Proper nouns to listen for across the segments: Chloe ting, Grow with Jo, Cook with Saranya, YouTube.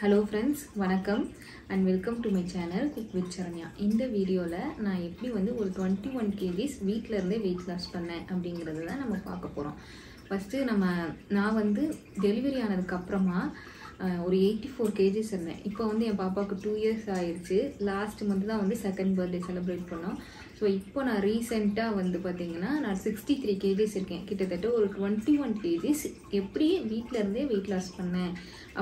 Hello friends, vanakkam and welcome to my channel Cook with Saranya. In this video la na eppadi vandu or 21 kgs week la irundhe weight loss panna abingiradha da nama paaka porom. First nama na vandu delivery aanadukku apprama or 84 kgs irundhen. Ipo vandu en papa ku 2 years aayiruchu. Last month da vandu second birthday celebrate pannom. So இப்போ நான் ரீசெண்டா வந்து பாத்தீங்கன்னா நான் 63 kgs இருக்கேன். கிட்டத்தட்ட ஒரு 21 kgs எப்படி வீட்ல இருந்தே weight loss பண்ண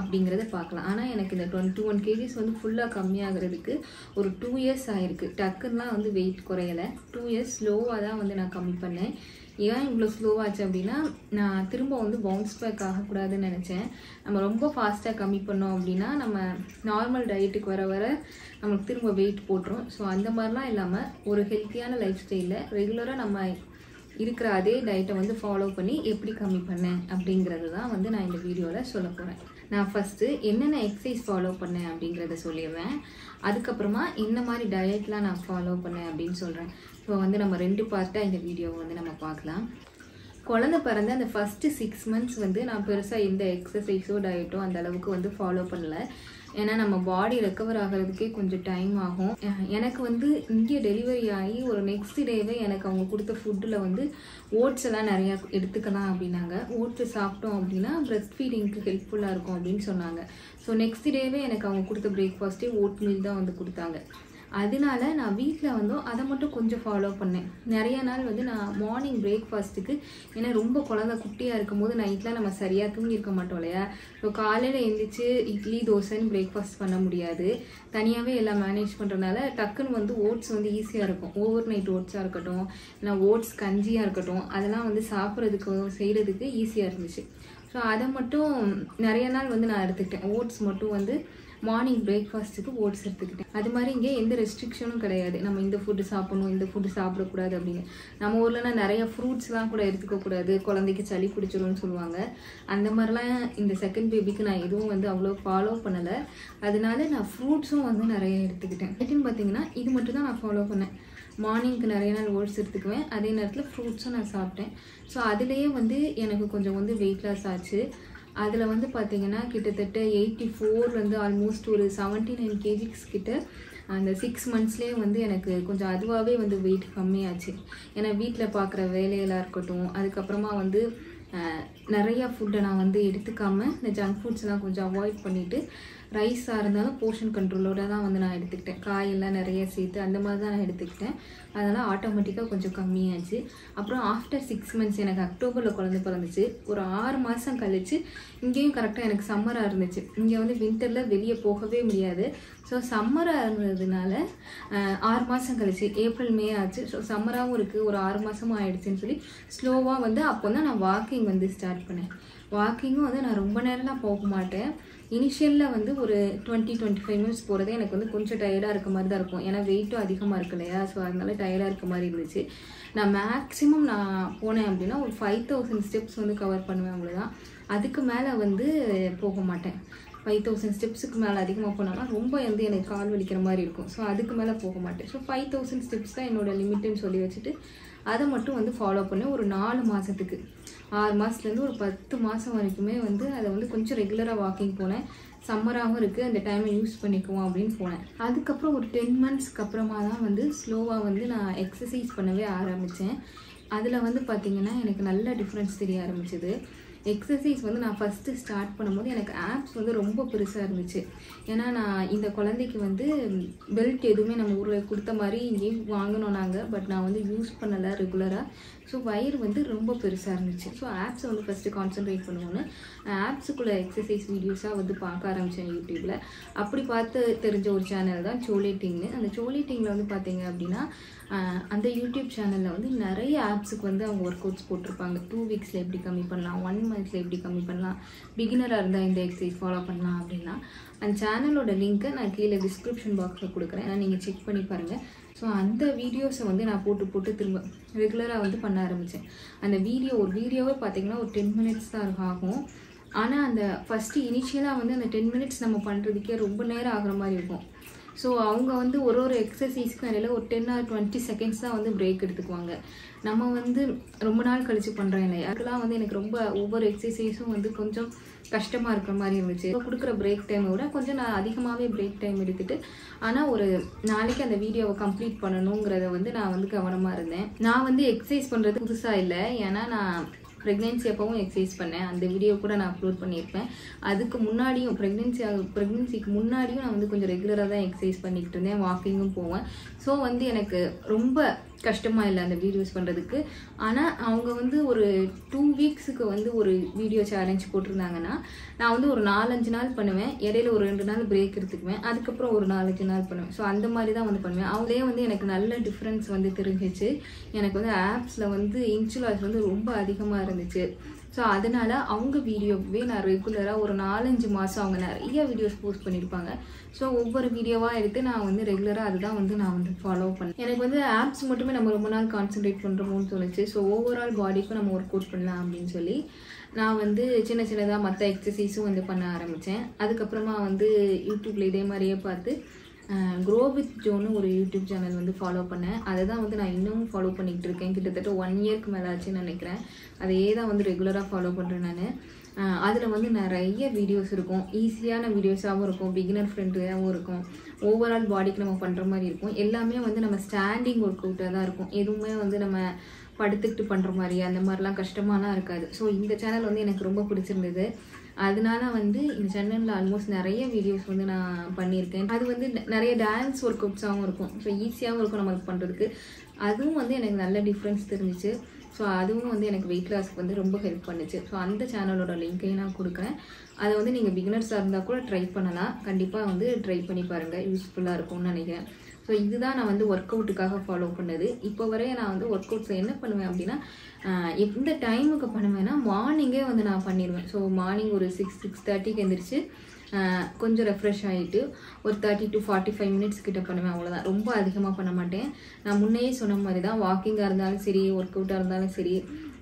அப்படிங்கறத பார்க்கலாம். ஆனா எனக்கு இந்த 21 kgs வந்து ஃபுல்லா கம்மியாகிறதுக்கு ஒரு 2 years ஆயிருக்கு. டக்குன்னா வந்து weight குறையல. 2 years ஸ்லோவா தான் வந்து நான் கம்மி பண்ணேன். ஏன் இவ்ளோ ஸ்லோவா ஆச்சு அப்படினா நான் திரும்ப வந்து பவுன்ஸ் பேக் ஆக கூடாதுன்னு நினைச்சேன். நம்ம ரொம்ப ஃபாஸ்டா கம்மி பண்ணோம் அப்படினா நம்ம நார்மல் டயட்டுக்கு வர வர நமக்கு திரும்ப weight போட்றோம். சோ அந்த மாதிரிலாம் இல்லாம ஒரு ஹெல்தியான lifestyle ரெகுலரா நம்ம இருக்குற அதே டயட்டை வந்து ஃபாலோ பண்ணி எப்படி கம்மி பண்ணேன் அப்படிங்கறது தான் வந்து நான் இந்த வீடியோல சொல்ல போறேன். நான் ஃபர்ஸ்ட் என்னென்ன எக்சர்சைஸ் ஃபாலோ பண்ணேன் அப்படிங்கறதை சொல்லிடுறேன். அதுக்கு அப்புறமா என்ன மாதிரி டயட்லாம் நான் ஃபாலோ பண்ணேன் அப்படினு சொல்றேன். சோ வந்து நம்ம ரெண்டு பார்ட்டா இந்த வீடியோவை வந்து நம்ம பார்க்கலாம். குழந்தை பிறந்த அந்த ஃபர்ஸ்ட் 6 months வந்து நான் பெருசா இந்த எக்சர்சைஸோ டயட்டோ அந்த அளவுக்கு வந்து ஃபாலோ பண்ணல. ஏனா நம்ம பாடி ரெக்கவர் ஆகிறதுக்கே கொஞ்சம் டைம் ஆகும். எனக்கு வந்து இங்க டெலிவரி ஆகி ஒரு நெக்ஸ்ட் டேவே எனக்கு அவங்க கொடுத்த ஃபுட்ல வந்து ஓட்ஸ் எல்லாம் நிறைய எடுத்துக்கலாம் அப்படினாங்க. ஓட்ஸ் சாப்பிட்டோம் அப்படினா பிரஸ்ட் ஃபீடிங்க்கு ஹெல்ப்ஃபுல்லா இருக்கும் அப்படினு சொன்னாங்க. சோ நெக்ஸ்ட் டேவே எனக்கு அவங்க கொடுத்த பிரேக்பாஸ்டே ஓட் மீல் தான் வந்து கொடுத்தாங்க. அதனால நான் வீட்ல வந்து அத மட்டும் கொஞ்சம் ஃபாலோ பண்ணேன். நிறைய நாள் வந்து நான் மார்னிங் பிரேக்பாஸ்ட்க்கு ஏனா ரொம்ப குழந்தை குட்டியா இருக்கும்போது நைட்ல நம்ம சரியா தூங்கி இருக்க மாட்டோம்லையா. சோ காலையில எந்திரச்சி இட்லி தோசை பிரேக்பாஸ்ட் பண்ண முடியாது. தனியாவே எல்லாம் மேனேஜ் பண்றனால டக்குன்னு வந்து ஓட்ஸ் வந்து ஈஸியா இருக்கும். ஓவர் நைட் ஓட்ஸா இருக்கட்டும், நான் ஓட்ஸ் கஞ்சியா இருக்கட்டும், அதெல்லாம் வந்து சாப்பிறதுக்கு செய்யிறதுக்கு ஈஸியா இருந்துச்சு. சோ அத மட்டும் நிறைய நாள் வந்து நான் எடுத்துக்கிட்டேன். ஓட்ஸ் மட்டும் வந்து மார்னிங் பிரேக்ஃபாஸ்ட்டுக்கு ஓட்ஸ் எடுத்துக்கிட்டேன். அது மாதிரி இங்கே எந்த ரெஸ்ட்ரிக்ஷனும் கிடையாது. நம்ம இந்த ஃபுட்டு சாப்பிடணும், இந்த ஃபுட்டு சாப்பிடக்கூடாது அப்படின்னு. நம்ம ஊர்லனா நிறைய ஃப்ரூட்ஸ்லாம் கூட எடுத்துக்கக்கூடாது, குழந்தைக்கு சளி பிடிச்சிரும்னு சொல்லுவாங்க. அந்த மாதிரிலாம் இந்த செகண்ட் பேபிக்கு நான் எதுவும் வந்து அவ்வளோ ஃபாலோ பண்ணலை. அதனால நான் ஃப்ரூட்ஸும் வந்து நிறைய எடுத்துக்கிட்டேன். எப்படின்னு பார்த்தீங்கன்னா இது மட்டும் தான் நான் ஃபாலோ பண்ணேன். மார்னிங்க்கு நிறைய நாள் ஓட்ஸ் எடுத்துக்குவேன், அதே நேரத்தில் ஃப்ரூட்ஸும் நான் சாப்பிட்டேன். ஸோ அதுலேயே வந்து எனக்கு கொஞ்சம் வந்து வெயிட் லாஸ் ஆச்சு. அதில் வந்து பார்த்தீங்கன்னா கிட்டத்தட்ட 84 ஆல்மோஸ்ட் ஒரு 79 kgs கிட்ட அந்த 6 மந்த்ஸ்லேயே வந்து எனக்கு கொஞ்சம் அதுவாகவே வந்து வெயிட் கம்மியாச்சு. ஏன்னா வீட்டில் பார்க்குற வேலையெல்லாம் இருக்கட்டும், அதுக்கப்புறமா வந்து நிறையா ஃபுட்டை நான் வந்து எடுத்துக்காமல் இந்த ஜங்க் ஃபுட்ஸ்லாம் கொஞ்சம் அவாய்ட் பண்ணிவிட்டு ரைஸாக இருந்தாலும் போர்ஷன் கண்ட்ரோலோடு தான் வந்து நான் எடுத்துக்கிட்டேன். காயெல்லாம் நிறைய சேர்த்து அந்த மாதிரி தான் நான் எடுத்துக்கிட்டேன். அதனால் ஆட்டோமேட்டிக்காக கொஞ்சம் கம்மியாச்சு. அப்புறம் ஆஃப்டர் 6 மந்த்ஸ் எனக்கு அக்டோபரில் குழந்தை பிறந்துச்சு. ஒரு 6 மாதம் கழிச்சு இங்கேயும் கரெக்டாக எனக்கு சம்மராக இருந்துச்சு. இங்கே வந்து வின்டரில் வெளியே போகவே முடியாது. ஸோ சம்மராக இருந்ததுனால 6 மாதம் கழிச்சு ஏப்ரல் மே ஆச்சு. ஸோ சம்மராகவும் இருக்குது, ஒரு 6 மாதமும் ஆயிடுச்சுன்னு சொல்லி ஸ்லோவாக வந்து அப்போ தான் நான் வாக்கிங் வந்து ஸ்டார்ட் பண்ணேன். வாக்கிங்கும் வந்து நான் ரொம்ப நேரம்லாம் போக மாட்டேன். இனிஷியலில் வந்து ஒரு 20-25 மினிட்ஸ் போகிறதே எனக்கு வந்து கொஞ்சம் டயர்டாக இருக்க மாதிரி தான் இருக்கும். ஏன்னா வெயிட்டும் அதிகமாக இருக்கு இல்லையா. ஸோ அதனால டயர்டாக இருக்க மாதிரி இருந்துச்சு. நான் மேக்ஸிமம் நான் போனேன் அப்படின்னா ஒரு 5000 ஸ்டெப்ஸ் வந்து கவர் பண்ணுவேன் அவ்வளோதான். அதுக்கு மேலே வந்து போக மாட்டேன். 5000 ஸ்டெப்ஸுக்கு மேலே அதிகமாக போனாலும் ரொம்ப வந்து எனக்கு கால் வலிக்கிற மாதிரி இருக்கும். ஸோ அதுக்கு மேலே போக மாட்டேன். ஸோ 5000 ஸ்டெப்ஸ் தான் என்னோடய லிமிட்டுன்னு சொல்லி வச்சுட்டு அதை மட்டும் வந்து ஃபாலோ பண்ணி ஒரு 4 மாதத்துக்கு 6 மாதத்துலேருந்து ஒரு 10 மாதம் வரைக்குமே வந்து அதை வந்து கொஞ்சம் ரெகுலராக வாக்கிங் போனேன். சம்மராகவும் இருக்குது, அந்த டைமை யூஸ் பண்ணிக்குவோம் அப்படின்னு போனேன். அதுக்கப்புறம் ஒரு 10 மந்த்ஸ்க்கு அப்புறமா தான் வந்து ஸ்லோவாக வந்து நான் எக்ஸசைஸ் பண்ணவே ஆரம்பித்தேன். அதில் வந்து பார்த்திங்கன்னா எனக்கு நல்ல டிஃப்ரென்ஸ் தெரிய ஆரம்பிச்சிது. எக்ஸசைஸ் வந்து நான் ஃபஸ்ட்டு ஸ்டார்ட் பண்ணும்போது எனக்கு ஆப்ஸ் வந்து ரொம்ப பெருசாக இருந்துச்சு. ஏன்னா நான் இந்த குழந்தைக்கு வந்து பெல்ட் எதுவுமே நம்ம ஊரில் கொடுத்த மாதிரி இங்கேயும் வாங்கினோம் நாங்கள். பட் நான் வந்து யூஸ் பண்ணலை ரெகுலராக. ஸோ வயிறு வந்து ரொம்ப பெருசாக இருந்துச்சு. ஸோ ஆப்ஸை வந்து ஃபஸ்ட்டு கான்சென்ட்ரேட் பண்ணுவோன்னு ஆப்ஸுக்குள்ளே எக்ஸசைஸ் வீடியோஸாக வந்து பார்க்க ஆரம்பித்தேன் யூடியூப்பில். அப்படி பார்த்து தெரிஞ்ச ஒரு சேனல் தான் சோலே டிங்னு. அந்த சோலே டிங்கில் வந்து பார்த்தீங்க அப்படின்னா அந்த யூடியூப் சேனலில் வந்து நிறைய ஆப்ஸுக்கு வந்து அவங்க ஒர்க் அவுட்ஸ் போட்டிருப்பாங்க. 2 வீக்ஸில் எப்படி கம்மி பண்ணலாம், 1 மந்த்ஸில் எப்படி கம்மி பண்ணலாம், பிகினராக இருந்தால் இந்த எக்ஸசைஸ் ஃபாலோ பண்ணலாம் அப்படின்னா அந்த சேனலோட லிங்க்கை நான் கீழே டிஸ்கிரிப்ஷன் பாக்ஸில் கொடுக்குறேன். ஏன்னா நீங்கள் செக் பண்ணி பாருங்கள். ஸோ அந்த வீடியோஸை வந்து நான் போட்டு திரும்ப ரெகுலராக வந்து பண்ண ஆரம்பித்தேன். அந்த வீடியோவே பார்த்தீங்கன்னா ஒரு 10 மினிட்ஸ் தான் ஆகும். ஆனால் அந்த ஃபஸ்ட்டு இனிஷியலாக வந்து அந்த 10 மினிட்ஸ் நம்ம பண்ணுறதுக்கே ரொம்ப நேரம் ஆகிற மாதிரி இருக்கும். So அவங்க வந்து ஒரு எக்சர்சைஸ்க்கு மேல ஒரு 10 or 20 செகண்ட்ஸ் தான் வந்து பிரேக் எடுத்துக்குவாங்க. நம்ம வந்து ரொம்ப நாள் கழிச்சு பண்றோம் இல்லையா? அதெல்லாம் வந்து எனக்கு ரொம்ப ஒவ்வொரு எக்சர்சைஸும் வந்து கொஞ்சம் கஷ்டமா இருக்கிற மாதிரி இருந்துச்சு. குடுக்குற பிரேக் டைமை விட கொஞ்சம் நான் அதிகமாவே பிரேக் டைம் எடுத்துட்டு ஆனா ஒரு நாளைக்கு அந்த வீடியோவை கம்ப்ளீட் பண்ணணும்ங்கறதை வந்து நான் வந்து கவனமா இருந்தேன். நான் வந்து எக்சர்சைஸ் பண்றது புதுசா இல்ல. ஏன்னா நான் pregnancy அப்பவும் எக்சர்சைஸ் பண்ணேன். அந்த வீடியோ கூட நான் அப்லோட் பண்ணியிருப்பேன். அதுக்கு முன்னாடியும் pregnancyக்கு முன்னாடியும் நான் வந்து கொஞ்சம் ரெகுலரா தான் எக்சர்சைஸ் பண்ணிட்டு இருந்தேன். வாக்கிங்கும் போவேன். சோ வந்து எனக்கு ரொம்ப கஷ்டமா இல்ல அந்த வீடியோஸ் பண்றதுக்கு. ஆனா அவங்க வந்து ஒரு 2 வீக்ஸ்க்கு வந்து ஒரு வீடியோ சேலஞ்ச் போட்டுருந்தாங்கன்னா நான் வந்து ஒரு 4-5 நாள் பண்ணுவேன். இடையில ஒரு 2 நாள் பிரேக் எடுத்துக்குவேன். அதுக்கு அப்புறம் ஒரு 4-5 நாள் பண்ணுவேன். சோ அந்த மாதிரி தான் வந்து பண்ணுவேன். அவங்களே வந்து எனக்கு நல்ல டிஃபரன்ஸ் வந்து தெரிஞ்சிச்சு. எனக்கு வந்து ஆப்ஸ்ல வந்து இன்சுலாஸ் வந்து ரொம்ப அதிகமா இருந்துச்சு. சோ அதனால அவங்க வீடியோவே நான் ரெகுலரா ஒரு 4-5 மாசம் அவங்க நிறைய வீடியோஸ் போஸ்ட் பண்ணிருப்பாங்க. சோ ஒவ்வொரு வீடியோவா எடுத்து நான் வந்து ரெகுலரா அதுதான் வந்து நான் வந்து ஃபாலோ பண்ணேன். எனக்கு வந்து ஆப்ஸ் மட்டுமே நம்ம ரொம்ப நாள் கான்சென்ட்ரேட் பண்றோம்னு சொல்லுச்சு. சோ ஓவரால் பாடிக்கு நம்ம ஒர்க் அவுட் பண்ணலாம் அப்படின்னு சொல்லி நான் வந்து சின்ன சின்னதா மற்ற எக்ஸசைஸும் வந்து பண்ண ஆரம்பிச்சேன். அதுக்கப்புறமா வந்து யூடியூப்ல இதே மாதிரியே பார்த்து Grow with ஜோன்னு ஒரு யூடியூப் சேனல் வந்து ஃபாலோ பண்ணேன். அதை தான் வந்து நான் இன்னமும் ஃபாலோ பண்ணிக்கிட்டு இருக்கேன். கிட்டத்தட்ட 1 இயர்க்கு மேலே ஆச்சுன்னு நினைக்கிறேன். அதையே தான் வந்து ரெகுலராக ஃபாலோ பண்ணுறேன் நான். அதில் வந்து நிறைய வீடியோஸ் இருக்கும். ஈஸியான வீடியோஸாகவும் இருக்கும், பிகினர் ஃப்ரெண்ட்லியாகவும் இருக்கும், ஓவரால் பாடிக்கு நம்ம பண்ணுற மாதிரி இருக்கும். எல்லாமே வந்து நம்ம ஸ்டாண்டிங் ஒர்க் அவுட்டாக தான் இருக்கும். எதுவுமே வந்து நம்ம படுத்துக்கிட்டு பண்ணுற மாதிரி அந்த மாதிரிலாம் கஷ்டமாலாம் இருக்காது. ஸோ இந்த சேனல் வந்து எனக்கு ரொம்ப பிடிச்சிருந்தது. அதனால வந்து இந்த சேனலில் ஆல்மோஸ்ட் நிறைய வீடியோஸ் வந்து நான் பண்ணியிருக்கேன். அது வந்து நிறைய டான்ஸ் ஒர்க் அவுட்ஸாகவும் இருக்கும். ஸோ ஈஸியாகவும் இருக்கும் நம்மளுக்கு பண்ணுறதுக்கு. அதுவும் வந்து எனக்கு நல்ல டிஃப்ரென்ஸ் தெரிஞ்சிச்சு. ஸோ அதுவும் வந்து எனக்கு வெயிட் லாஸ்க்கு வந்து ரொம்ப ஹெல்ப் பண்ணிச்சு. ஸோ அந்த சேனலோட லிங்கையும் நான் கொடுக்குறேன். அதை வந்து நீங்கள் பிகினர்ஸாக இருந்தால் கூட ட்ரை பண்ணலாம். கண்டிப்பாக வந்து ட்ரை பண்ணி பாருங்கள். யூஸ்ஃபுல்லாக இருக்கும்னு நினைக்கிறேன். ஸோ இதுதான் நான் வந்து ஒர்க் அவுட்டுக்காக ஃபாலோ பண்ணது. இப்போ வரையும் நான் வந்து ஒர்க் அவுட்ஸ் என்ன பண்ணுவேன் அப்படின்னா எந்த டைமுக்கு பண்ணுவேன்னா மார்னிங்கே வந்து நான் பண்ணிடுவேன். ஸோ மார்னிங் ஒரு 6-6:30க்கு எழுந்திரிச்சு கொஞ்சம் ரெஃப்ரெஷ் ஆகிட்டு ஒரு 30-45 மினிட்ஸ் கிட்ட பண்ணுவேன். அவ்வளோதான், ரொம்ப அதிகமாக பண்ண மாட்டேன். நான் முன்னையே சொன்ன மாதிரி தான் வாக்கிங்காக இருந்தாலும் சரி ஒர்க் அவுட்டாக இருந்தாலும் சரி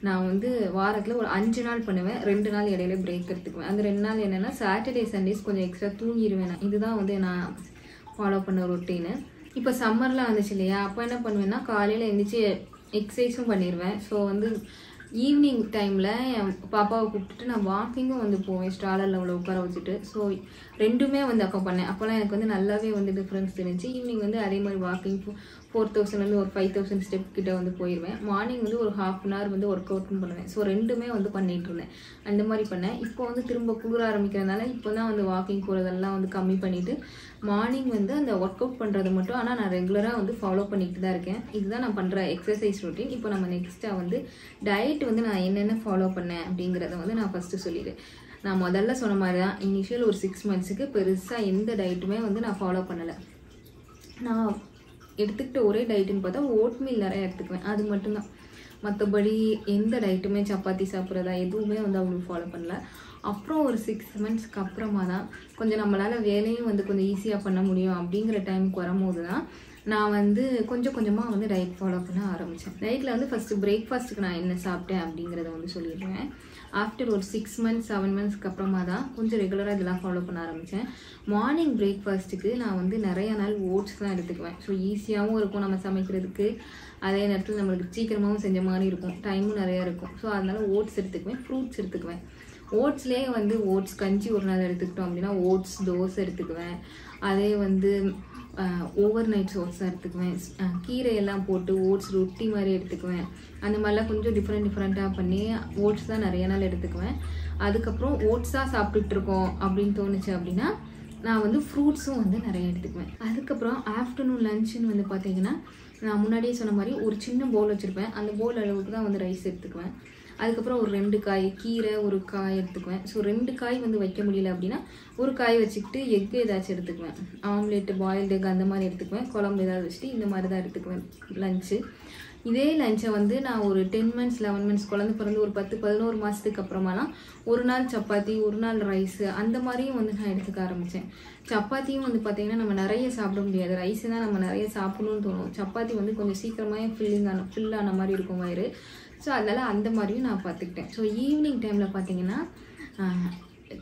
நான் வந்து வாரத்தில் ஒரு 5 நாள் பண்ணுவேன். 2 நாள் இடையில பிரேக் எடுத்துக்குவேன். அந்த 2 நாள் என்னென்னா சாட்டர்டே சண்டேஸ் கொஞ்சம் எக்ஸ்ட்ரா தூங்கிடுவேன் நான். இதுதான் வந்து நான் ஃபாலோ பண்ண ரொட்டீனு. இப்போ சம்மர்லாம் வந்துச்சு இல்லையா? அப்போ என்ன பண்ணுவேன்னா காலையில் எழுந்திரிச்சு எக்ஸசைஸும் பண்ணிடுவேன். ஸோ வந்து ஈவினிங் டைமில் என் பாப்பாவை கூப்பிட்டுட்டு நான் வாக்கிங்கும் வந்து போவேன். ஸ்டாலரில் அவ்வளோ உட்கார வச்சுட்டு. ஸோ ரெண்டுமே வந்து அப்போ பண்ணேன். அப்போலாம் எனக்கு வந்து நல்லாவே வந்து டிஃப்ரென்ஸ் தெரிஞ்சு. ஈவினிங் வந்து அதே மாதிரி வாக்கிங் 4000 ஒரு 5000 ஸ்டெப் கிட்ட வந்து போயிடுவேன். மார்னிங் வந்து ஒரு ½ hour வந்து ஒர்க் அவுட்டும் பண்ணுவேன். ஸோ ரெண்டுமே வந்து பண்ணிட்டு இருந்தேன். அந்த மாதிரி பண்ணேன். இப்போ வந்து திரும்ப குளிர ஆரம்பிக்கிறதுனால இப்போ தான் வந்து வாக்கிங் போகிறதெல்லாம் வந்து கம்மி பண்ணிவிட்டு மார்னிங் வந்து அந்த ஒர்க் அவுட் பண்ணுறது மட்டும் ஆனால் நான் ரெகுலராக வந்து ஃபாலோ பண்ணிக்கிட்டு தான் இருக்கேன். இதுதான் நான் பண்ணுற எக்ஸசைஸ் ரொட்டீன். இப்போ நம்ம நெக்ஸ்ட்டாக வந்து டயட் வந்து நான் என்னென்ன ஃபாலோ பண்ணேன் அப்படிங்கிறத வந்து நான் ஃபஸ்ட்டு சொல்லிடுறேன். நான் முதல்ல சொன்ன மாதிரி தான் இனிஷியல் ஒரு 6 மந்த்ஸுக்கு பெருசாக எந்த டயட்டுமே வந்து நான் ஃபாலோ பண்ணலை. நான் எடுத்துக்கிட்ட ஒரே டயட்டுன்னு பார்த்தா ஓட்மீல் நிறையா எடுத்துக்குவேன். அது மட்டும்தான். மற்றபடி எந்த டயட்டுமே சப்பாத்தி சாப்பிட்றதா எதுவுமே வந்து அவங்களுக்கு ஃபாலோ பண்ணல. அப்புறம் ஒரு 6 மந்த்ஸ்க்கு அப்புறமா தான் கொஞ்சம் நம்மளால் வேலையும் வந்து கொஞ்சம் ஈஸியாக பண்ண முடியும் அப்படிங்கிற டைமுக்கு வரும்போது தான் நான் வந்து கொஞ்சம் கொஞ்சமாக வந்து டயட் ஃபாலோ பண்ண ஆரம்பித்தேன். டயட்டில் வந்து ஃபஸ்ட்டு பிரேக்ஃபாஸ்ட்டுக்கு நான் என்ன சாப்பிட்டேன் அப்படிங்கிறத வந்து சொல்லிடுவேன். ஆஃப்டர் ஒரு 6 மந்த்ஸ் 7 மந்த்ஸ்க்கு அப்புறமா தான் கொஞ்சம் ரெகுலராக இதெல்லாம் ஃபாலோ பண்ண ஆரம்பித்தேன். மார்னிங் பிரேக்ஃபாஸ்ட்டுக்கு நான் வந்து நிறையா நாள் ஓட்ஸ் தான் எடுத்துக்குவேன். ஸோ ஈஸியாகவும் இருக்கும் நம்ம சமைக்கிறதுக்கு. அதே நேரத்தில் நம்மளுக்கு சீக்கிரமாகவும் செஞ்ச மாதிரி இருக்கும். டைமும் நிறையா இருக்கும். ஸோ அதனால் ஓட்ஸ் எடுத்துக்குவேன். ஃப்ரூட்ஸ் எடுத்துக்குவேன். ஓட்ஸ்லேயே வந்து ஓட்ஸ் கஞ்சி ஒரு நாள் எடுத்துக்கிட்டோம் அப்படின்னா ஓட்ஸ் தோசை எடுத்துக்குவேன். அதே வந்து ஓவர் நைட் ஓட்ஸாக எடுத்துக்குவேன். கீரையெல்லாம் போட்டு ஓட்ஸ் ரொட்டி மாதிரி எடுத்துக்குவேன். அந்த மாதிரிலாம் கொஞ்சம் டிஃப்ரெண்ட்டாக பண்ணி ஓட்ஸ் தான் நிறைய நாள் எடுத்துக்குவேன். அதுக்கப்புறம் ஓட்ஸாக சாப்பிட்டுட்ருக்கோம் அப்படின்னு தோணுச்சு அப்படின்னா நான் வந்து ஃப்ரூட்ஸும் வந்து நிறைய எடுத்துக்குவேன். அதுக்கப்புறம் ஆஃப்டர்நூன் லஞ்சுன்னு வந்து பார்த்திங்கன்னா நான் முன்னாடியே சொன்ன மாதிரி ஒரு சின்ன பவுல் வச்சுருப்பேன். அந்த பவுல் அளவுக்கு தான் வந்து ரைஸ் எடுத்துக்குவேன். அதுக்கப்புறம் ஒரு 2 காய் கீரை ஒரு காய் எடுத்துக்குவேன். ஸோ 2 காய் வந்து வைக்க முடியல அப்படின்னா ஒரு காய் வச்சுக்கிட்டு எக்கு ஏதாச்சும் எடுத்துக்குவேன். ஆம்லேட்டு பாயில்டு எக் அந்த மாதிரி எடுத்துக்குவேன். குழம்பு ஏதாவது வச்சுட்டு இந்த மாதிரி தான் எடுத்துக்குவேன் லஞ்சு. இதே லஞ்சை வந்து நான் ஒரு 10 மந்த்ஸ் 11 மந்த்ஸ் குழந்தை பிறந்து ஒரு 10-11 மாதத்துக்கு அப்புறமாலாம் ஒரு நாள் சப்பாத்தி ஒரு நாள் ரைஸு அந்த மாதிரியும் வந்து நான் எடுத்துக்க ஆரம்பித்தேன். சப்பாத்தியும் வந்து பார்த்திங்கன்னா நம்ம நிறைய சாப்பிட முடியாது. ரைஸு தான் நம்ம நிறைய சாப்பிடணும்னு தோணும். சப்பாத்தி வந்து கொஞ்சம் சீக்கிரமாக ஃபில்லான மாதிரி இருக்கும் வயிறு. ஸோ அதனால் அந்த மாதிரியும் நான் பார்த்துக்கிட்டேன். ஸோ ஈவினிங் டைமில் பார்த்திங்கன்னா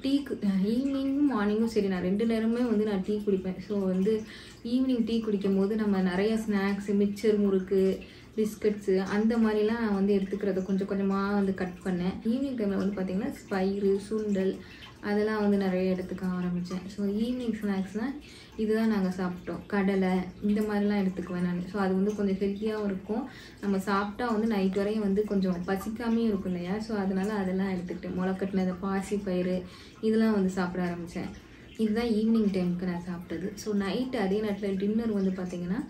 tea evening morning so tea so evening tea kudikum snacks mixture murukku biscuits and maarila வந்து எடுத்துக்கறத கொஞ்சம் கொஞ்சமா வந்து கட் பண்ணேன் ஈவினிங் டைம்ல வந்து பாத்தீங்கன்னா ஸ்பைரு சுண்டல் அதெல்லாம் வந்து நிறைய எடுத்துக்க ஆரம்பிச்சேன் சோ ஈவினிங் ஸ்நாக்ஸ்னா இதுதான் நாங்க சாப்பிட்டோம் கடலை இந்த மாதிரிலாம் எடுத்துக்குவேன் நான் சோ அது வந்து கொஞ்சம் ஹெல்தியா இருக்கும் நம்ம சாப்பிட்டா வந்து நைட் வரையும் வந்து கொஞ்சம் பசிக்காம இருக்கும்லையா சோ அதனால அதெல்லாம் எடுத்துக்கிட்டேன் முளைக்கட்டின பாசி பயிறு இதெல்லாம் வந்து சாப்பிட ஆரம்பிச்சேன் இதுதான் ஈவினிங் டைம்க்கு நான் சாப்பிட்டது சோ நைட் அதே நேரத்துல டின்னர் வந்து பாத்தீங்கன்னா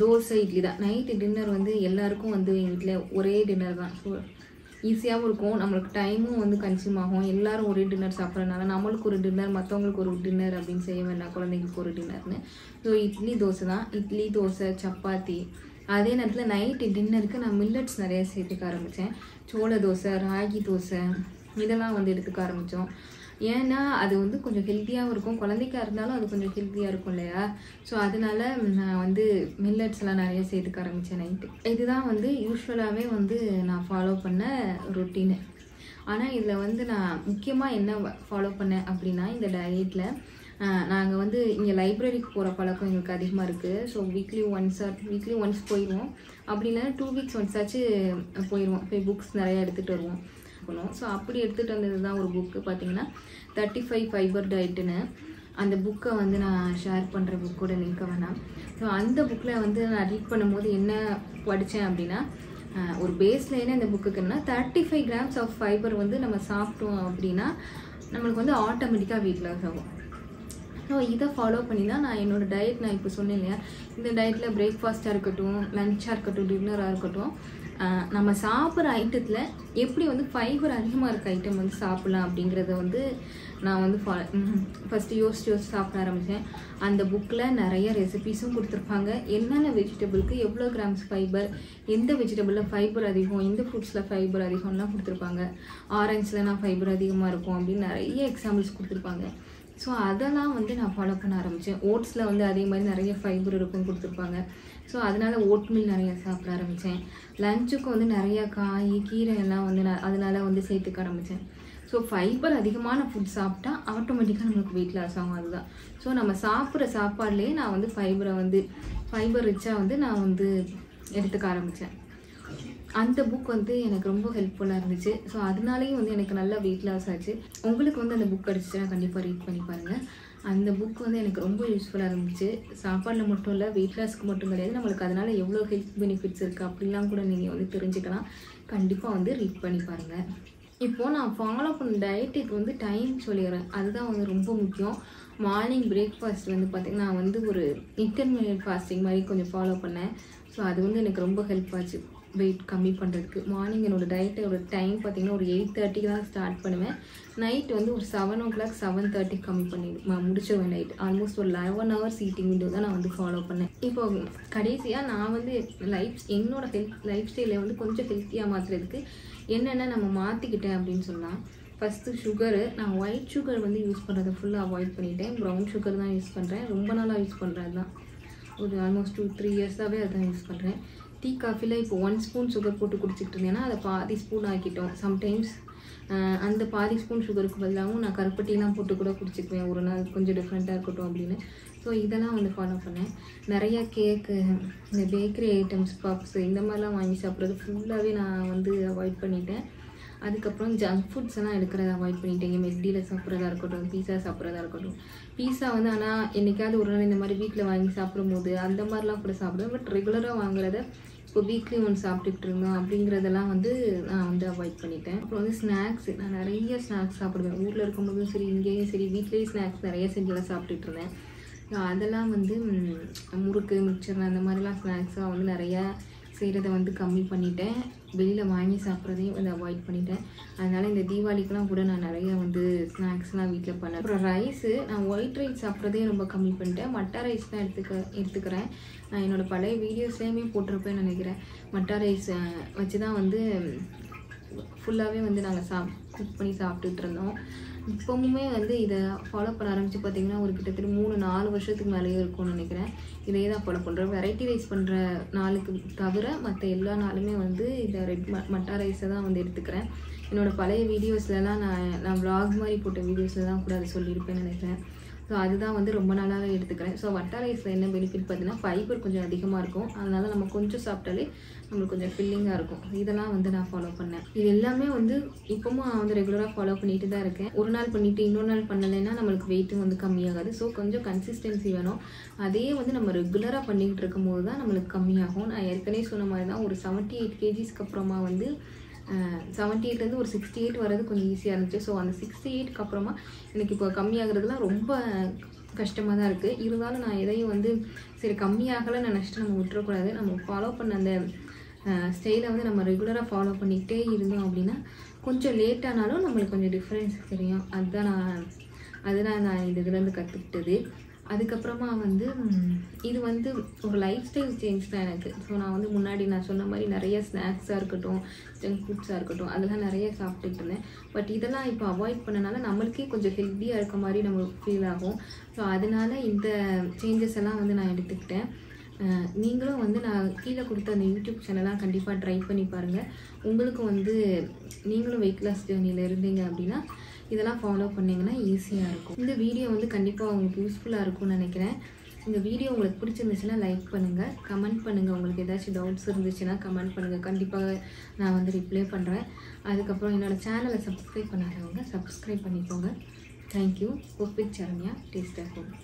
தோசை இட்லி தான் நைட் டின்னர் வந்து எல்லாருக்கும் வந்து எங்க வீட்ல ஒரே டின்னர் தான் சோ ஈஸியாவும் இருக்கும் நமக்கு டைமும் வந்து கன்சியூம் ஆகும் எல்லாரும் ஒரே டின்னர் சாப்பிறனால நமக்கு ஒரு டின்னர் மத்தவங்களுக்கு ஒரு டின்னர் அப்படி செய்ய வேண்டாம் குழந்தைகளுக்கு ஒரு டின்னர்னு சோ இட்லி தோசை தான் இட்லி தோசை சப்பாத்தி அதே நேரத்துல நைட் டின்னருக்கு நான் மில்லட்ஸ் நிறைய சேர்த்துக்க ஆரம்பிச்சேன் சோள தோசை ராகி தோசை இதெல்லாம் வந்து எடுத்துக்க ஆரம்பிச்சோம் ஏன்னா அது வந்து கொஞ்சம் ஹெல்தியாவும் இருக்கும் குழந்தைக்கா இருந்தாலும் அது கொஞ்சம் ஹெல்தியா இருக்கும்லையா சோ அதனால நான் வந்து மில்லட்ஸ்லாம் நிறைய சேர்த்துக்க ஆரம்பிச்சேன் நைட் இதுதான் வந்து யூசுவலாவே வந்து நான் ஃபாலோ பண்ண ரொட்டீன் ஆனா இதுல வந்து நான் முக்கியமா என்ன ஃபாலோ பண்ணேன் அப்படினா இந்த டயட்ல நாங்க வந்து இங்க லைப்ரரிக்கு போற பழக்கம் எனக்கு அதிகமா இருக்கு சோ வீக்லி ஒன்ஸ் போயிடுவோம் அப்படி இல்ல 2 வீக்ஸ் ஒன்ஸ் ஆச்சு போயிடுவோம் போய் books நிறைய எடுத்துட்டு வருவோம் சோ அப்படி எடுத்துட்டு வந்ததுதான் ஒரு book பாத்தீங்கன்னா 35 ஃபைபர் டயட்னு அந்த book வந்து நான் ஷேர் பண்ற book ஓட லிங்க் வேணாம் சோ அந்த bookல வந்து நான் ரீட் பண்ணும்போது என்ன படிச்சேன் அப்படினா ஒரு பேஸ் லைன் அந்த bookக்கு என்ன 35 grams of fiber வந்து நம்ம சாப்பிட்டோம் அப்படினா நமக்கு வந்து ஆட்டோமேட்டிக்கா weight loss ஆகும் சோ இத ஃபாலோ பண்ணினா நான் என்னோட டயட் நான் இப்ப சொன்னேன்லையா இந்த டயட்ல பிரேக்பாஸ்டா இருக்கட்டும் லஞ்சா இருக்கட்டும் டின்னரா இருக்கட்டும் நம்ம சாப்பிற ஐட்டத்துல எப்படி வந்து ஃபைபர் அதிகமா இருக்க ஐட்டம் வந்து சாப்பிடலாம் அப்படிங்கறதை வந்து நான் வந்து ஃபர்ஸ்ட் யோசிச்சு சாப்பிட ஆரம்பிச்சேன் அந்த bookல நிறைய ரெசிபீஸும் கொடுத்திருப்பாங்க என்னென்ன வெஜிடபிளுக்கு எவ்வளவு கிராம்ஸ் ஃபைபர் எந்த வெஜிடபிள்ல ஃபைபர் அதிகம் எந்த ஃப்ரூட்ஸ்ல ஃபைபர் அதிகம்லாம் கொடுத்திருப்பாங்க ஆரஞ்சஸ்ல நான் ஃபைபர் அதிகமா இருக்கும் அப்படி நிறைய எக்ஸாம்பிள்ஸ் கொடுத்திருப்பாங்க சோ அதெல்லாம் வந்து நான் ஃபாலோ பண்ண ஆரம்பிச்சேன் ஓட்ஸ்ல வந்து அதே மாதிரி நிறைய ஃபைபர் இருக்குன்னு கொடுத்திருப்பாங்க சோ அதனால ஓட் மீல் நிறைய சாப்பிட ஆரம்பிச்சேன் லஞ்சுக்கு வந்து நிறைய காய் கீரை எல்லாம் வந்து அதனால வந்து சேர்த்துக்க ஆரம்பிச்சேன் சோ ஃபைபர் அதிகமான ஃபுட் சாப்பிட்டா ஆட்டோமேட்டிக்கா நமக்கு weight loss ஆகும் அதுதான் சோ நம்ம சாப்பிற சாப்பாடுலயே நான் வந்து ஃபைபரை வந்து ஃபைபர் ரிச்சா வந்து நான் வந்து எடுத்துக்க ஆரம்பிச்சேன் அந்த book வந்து எனக்கு ரொம்ப ஹெல்ப்ஃபுல்லா இருந்துச்சு சோ அதனாலயே வந்து எனக்கு நல்ல weight loss ஆச்சு உங்களுக்கு வந்து அந்த book படிச்சா கண்டிப்பா ரீட் பண்ணி பாருங்க அந்த book வந்து எனக்கு ரொம்ப யூஸ்ஃபுல்லா இருந்துச்சு சாப்பாடுல மட்டும் இல்ல weight loss க்கு மட்டும் கிடையாது நமக்கு அதனால எவ்வளவு health benefits இருக்கு அப்படிலாம் கூட நீங்க வந்து தெரிஞ்சிக்கலாம் கண்டிப்பா வந்து ரீட் பண்ணி பாருங்க இப்போ நான் ஃபாலோ பண்ண டயட்டுக்கு வந்து டைம் சொல்லிறேன் அதுதான் வந்து ரொம்ப முக்கியம் மார்னிங் பிரேக்பாஸ்ட் வந்து பாத்தீங்கன்னா நான் வந்து ஒரு intermittent fasting மாதிரி கொஞ்சம் ஃபாலோ பண்ணேன் சோ அது வந்து எனக்கு ரொம்ப ஹெல்ப் ஆச்சு weight கம்மி பண்றதுக்கு மார்னிங் என்னோட டயட்டோட டைம் பாத்தீங்கன்னா ஒரு 8:30 க்கு தான் ஸ்டார்ட் பண்ணுவேன் நைட் வந்து ஒரு 7:00 7:30 கம்மி பண்ணி முடிச்சேன் நைட் ஆல்மோஸ்ட் ஒரு 11 hours eating window தான் நான் வந்து ஃபாலோ பண்ணேன் இப்போ கடைசியா நான் வந்து என்னோட லைஃப் ஸ்டைலை வந்து கொஞ்சம் ஹெல்தியா மாத்திறதுக்கு என்னென்ன நம்ம மாத்திக்கிட்டேன் அப்படினு சொல்லலாம் ஃபர்ஸ்ட் சுகர் நான் ஒயிட் சுகர் வந்து யூஸ் பண்றத ஃபுல்லா அவாய்ட் பண்ணிட்டேன் பிரவுன் சுகர் தான் யூஸ் பண்றேன் ரொம்ப நாளா யூஸ் பண்றேன் அதான் ஒரு ஆல்மோஸ்ட் 2-3 இயர்ஸாவே அதான் யூஸ் பண்றேன் டீ காஃபில இப்போ 1 ஸ்பூன் சுகர் போட்டு குடிச்சிட்டு இருந்தேனா அத பாதி ஸ்பூன் ஆக்கிட்டோம் சம்டைம்ஸ் அந்த பாதி ஸ்பூன் சுகருக்கு பதிலாகவும் நான் கருப்பட்டிலாம் போட்டு கூட குடிச்சிக்குவேன் ஒரு நாள் கொஞ்சம் டிஃபரண்டா இருக்கட்டும் அப்படினு சோ இதெல்லாம் வந்து ஃபாலோ பண்ணேன் நிறைய கேக் இந்த பேக்கரி ஐட்டம்ஸ் பப்ஸ் இந்த மாதிரிலாம் வாங்கி சாப்பிறது ஃபுல்லாவே நான் வந்து அவாய்ட் பண்ணிட்டேன் அதுக்கு அப்புறம் ஜங்க் ஃபுட்ஸ் எல்லாம் எடுக்கறத அவாய்ட் பண்ணிட்டேன் மெக்டில சாப்பிறதா இருக்கட்டும் பீஸா சாப்பிறதா இருக்கட்டும் பீஸா வந்து انا என்னைக்காவது ஒரு நாள் இந்த மாதிரி வீட்ல வாங்கி சாப்பிடும்போது அந்த மாதிரிலாம் கூட சாப்பிடுவேன் பட் ரெகுலரா வாங்குறத இப்போ வீக்லி ஒன் சாப்பிட்டுட்டு இருந்தோம் அப்படிங்கறதெல்லாம் வந்து நான் வந்து அவாய்ட் பண்ணிட்டேன் அப்புறம் வந்து ஸ்நாக்ஸ் நான் நிறைய ஸ்நாக்ஸ் சாப்பிடுவேன் ஊர்ல இருக்கும்போதும் சரி இங்கேயும் சரி வீட்லயே ஸ்நாக்ஸ் நிறைய செஞ்செல்லாம் சாப்பிட்டுட்டு இருந்தேன் அதெல்லாம் வந்து முறுக்கு மிச்சர் அந்த மாதிரிலாம் ஸ்நாக்ஸா வந்து நிறைய செய்யறதை வந்து கம்மி பண்ணிட்டேன் வெளியில வாங்கி சாப்பிறதையும் வந்து அவாய்ட் பண்ணிட்டேன் அதனால இந்த தீபாவளிக்குலாம் கூட நான் நிறைய வந்து ஸ்நாக்ஸ்லாம் வீட்ல பண்ணேன் அப்புறம் ரைஸ் நான் ஒயிட் ரைஸ் சாப்பிறதையும் ரொம்ப கம்மி பண்ணிட்டேன் மட்டா ரைஸ் தான் எடுத்துக்கிறேன் நான் என்னோட பழைய வீடியோஸ்லயுமே போட்டிருப்பேன்னு நினைக்கிறேன் மட்டா ரைஸ் வச்சு தான் வந்து ஃபுல்லாவே வந்து நாங்க குக் பண்ணி சாப்பிட்டுட்டு இருந்தோம் இப்பவுமே வந்து இதை ஃபாலோ பண்ண ஆரம்பிச்சு பார்த்தீங்கன்னா ஒரு கிட்டத்தட்ட 3-4 வருஷத்துக்கு மேலேயே இருக்கும்னு நினைக்கிறேன் இதை தான் ஃபாலோ பண்ணுறேன் வெரைட்டி ரைஸ் பண்ணுற நாளுக்கு தவிர மற்ற எல்லா நாளுமே வந்து இதை மட்டா ரைஸை தான் வந்து எடுத்துக்கிறேன் என்னோட பழைய வீடியோஸ்லலாம் நான் vlog மாதிரி போட்ட வீடியோஸ்லலாம் கூட அது சொல்லிருப்பேன்னு நினைக்கிறேன். ஸோ அதுதான் வந்து ரொம்ப நாளாக எடுத்துக்கிறேன். ஸோ வட்டா ரைஸில் என்ன பெனிஃபிட் பார்த்தீங்கன்னா ஃபைபர் கொஞ்சம் அதிகமாக இருக்கும். அதனால் நம்ம கொஞ்சம் சாப்பிட்டாலே நம்மளுக்கு கொஞ்சம் ஃபில்லிங்காக இருக்கும். இதெல்லாம் வந்து நான் ஃபாலோ பண்ணேன். இது எல்லாமே வந்து இப்போவும் நான் வந்து ரெகுலராக ஃபாலோ பண்ணிட்டு தான் இருக்கேன். ஒரு நாள் பண்ணிவிட்டு இன்னொரு நாள் பண்ணலைன்னா நம்மளுக்கு வெயிட்டும் வந்து கம்மியாகாது. ஸோ கொஞ்சம் கன்சிஸ்டன்சி வேணும். அதே வந்து நம்ம ரெகுலராக பண்ணிக்கிட்டு இருக்கும்போது தான் நம்மளுக்கு கம்மியாகும். நான் ஏற்கனவே சொன்ன மாதிரி தான் ஒரு 78 kgs அப்புறமா வந்து 78லேருந்து ஒரு 68 வர்றது கொஞ்சம் ஈஸியாக இருந்துச்சு. ஸோ அந்த 68க்கு அப்புறமா எனக்கு இப்போ கம்மியாகிறதுலாம் ரொம்ப கஷ்டமாக தான் இருக்குது. இருந்தாலும் நான் எதையும் வந்து சரி கம்மியாகலை நான் நஷ்டம் நம்ம விட்டுறக்கூடாது, நம்ம ஃபாலோ பண்ண அந்த ஸ்டைலை வந்து நம்ம ரெகுலராக ஃபாலோ பண்ணிக்கிட்டே இருந்தோம் அப்படின்னா கொஞ்சம் லேட்டானாலும் நம்மளுக்கு கொஞ்சம் டிஃப்ரென்ஸ் தெரியும். அதுதான் நான் இந்த இதுலேருந்து கற்றுக்கிட்டது. அதுக்கப்புறமா வந்து இது வந்து ஒரு லைஃப் ஸ்டைல் சேஞ்ச் தான் எனக்கு. ஸோ நான் வந்து முன்னாடி நான் சொன்ன மாதிரி நிறைய ஸ்நாக்ஸாக இருக்கட்டும் ஜங்க் ஃபுட்ஸாக இருக்கட்டும் அதெல்லாம் நிறைய சாப்பிட்டுட்டு இருந்தேன். பட் இதெல்லாம் இப்போ அவாய்ட் பண்ணனால நம்மளுக்கே கொஞ்சம் ஹெல்த்தியாக இருக்க மாதிரி நம்மளுக்கு ஃபீல் ஆகும். ஸோ அதனால இந்த சேஞ்சஸ் எல்லாம் வந்து நான் எடுத்துக்கிட்டேன். நீங்களும் வந்து நான் கீழே கொடுத்த அந்த யூடியூப் சேனலாம் கண்டிப்பாக ட்ரை பண்ணி பாருங்கள். உங்களுக்கு வந்து நீங்களும் வெயிட் லாஸ் ஜேர்னியில் இருந்தீங்க அப்படின்னா இதெல்லாம் ஃபாலோ பண்ணிங்கன்னா ஈஸியாக இருக்கும். இந்த வீடியோ வந்து கண்டிப்பாக உங்களுக்கு யூஸ்ஃபுல்லாக இருக்கும்னு நினைக்கிறேன். இந்த வீடியோ உங்களுக்கு பிடிச்சிருந்துச்சுன்னா லைக் பண்ணுங்கள், கமெண்ட் பண்ணுங்கள். உங்களுக்கு ஏதாச்சும் டவுட்ஸ் இருந்துச்சுன்னா கமெண்ட் பண்ணுங்கள், கண்டிப்பாக நான் வந்து ரிப்ளை பண்ணுறேன். அதுக்கப்புறம் என்னோடய சேனலை சப்ஸ்கிரைப் பண்ணாதவங்க சப்ஸ்கிரைப் பண்ணிக்கோங்க. Thank you. Cook with Saranya. Taste at home.